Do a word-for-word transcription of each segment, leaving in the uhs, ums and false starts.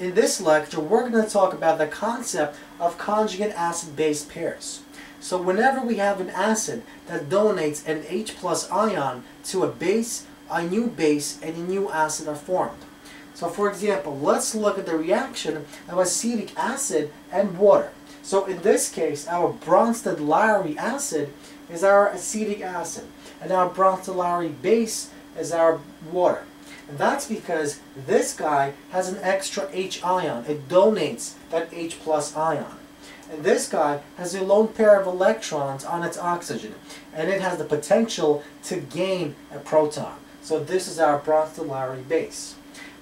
In this lecture, we're going to talk about the concept of conjugate acid-base pairs. So whenever we have an acid that donates an H plus ion to a base, a new base and a new acid are formed. So for example, let's look at the reaction of acetic acid and water. So in this case, our Brønsted–Lowry acid is our acetic acid, and our Brønsted–Lowry base is our water. And that's because this guy has an extra H ion. It donates that H plus ion. And this guy has a lone pair of electrons on its oxygen, and it has the potential to gain a proton. So this is our Brønsted–Lowry base.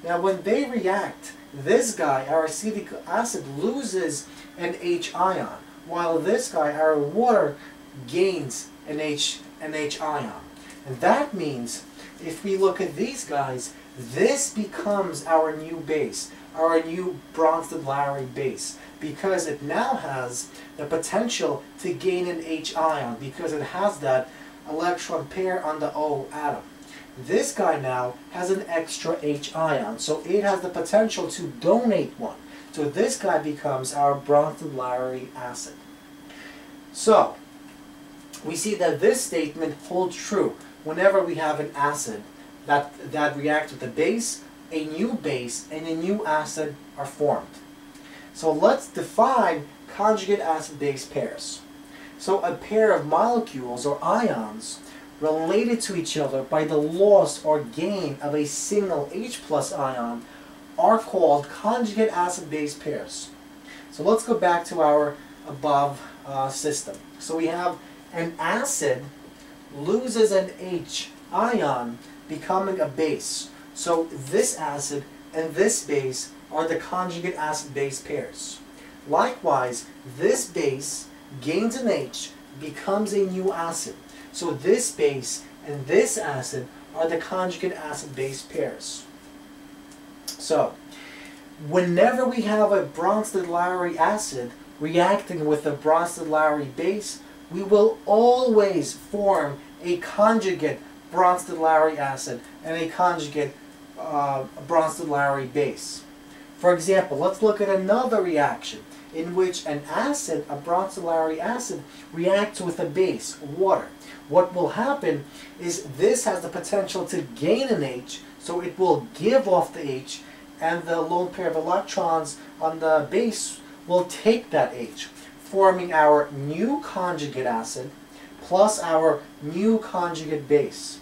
Now when they react, this guy, our acetic acid, loses an H ion, while this guy, our water, gains an H, an H ion. And that means if we look at these guys, this becomes our new base, our new Brønsted–Lowry base, because it now has the potential to gain an H ion, because it has that electron pair on the O atom. This guy now has an extra H ion, so it has the potential to donate one. So this guy becomes our Brønsted–Lowry acid. So we see that this statement holds true whenever we have an acid that, that reacts with a base, a new base, and a new acid are formed. So let's define conjugate acid-base pairs. So a pair of molecules or ions related to each other by the loss or gain of a single H plus ion are called conjugate acid-base pairs. So let's go back to our above uh, system. So we have an acid loses an H ion, becoming a base. So this acid and this base are the conjugate acid-base pairs. Likewise, this base gains an H, becomes a new acid. So this base and this acid are the conjugate acid-base pairs. So whenever we have a Brønsted–Lowry acid reacting with a Brønsted–Lowry base, we will always form a conjugate Brønsted–Lowry acid and a conjugate uh, Brønsted–Lowry base. For example, let's look at another reaction in which an acid, a Brønsted–Lowry acid, reacts with a base, water. What will happen is this has the potential to gain an H, so it will give off the H, and the lone pair of electrons on the base will take that H, forming our new conjugate acid plus our new conjugate base.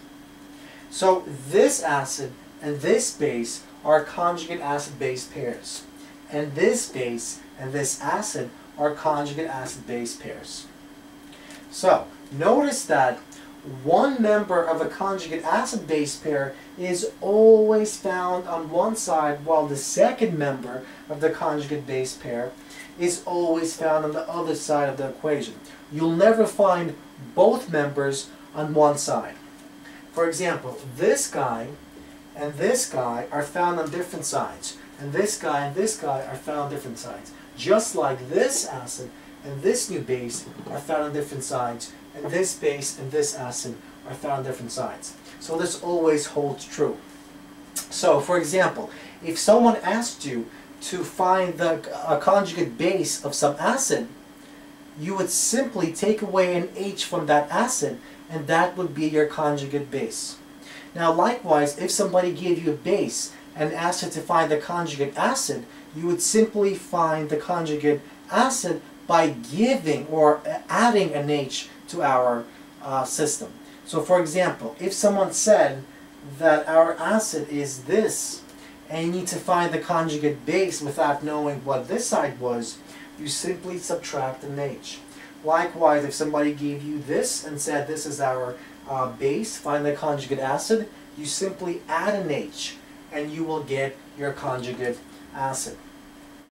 So this acid and this base are conjugate acid-base pairs, and this base and this acid are conjugate acid-base pairs. So notice that one member of a conjugate acid-base pair is always found on one side, while the second member of the conjugate base pair is always found on the other side of the equation. You'll never find both members on one side. For example, this guy and this guy are found on different sides, and this guy and this guy are found on different sides, just like this acid and this new base are found on different sides, and this base and this acid are found on different sides. So this always holds true. So for example, if someone asked you to find the uh, conjugate base of some acid, you would simply take away an H from that acid, and that would be your conjugate base. Now likewise, if somebody gave you a base and asked you to find the conjugate acid, you would simply find the conjugate acid by giving or adding an H to our uh, system. So for example, if someone said that our acid is this, and you need to find the conjugate base without knowing what this side was, you simply subtract an H. Likewise, if somebody gave you this and said this is our uh, base, find the conjugate acid, you simply add an H, and you will get your conjugate acid.